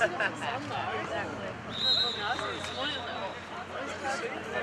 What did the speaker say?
Exactly.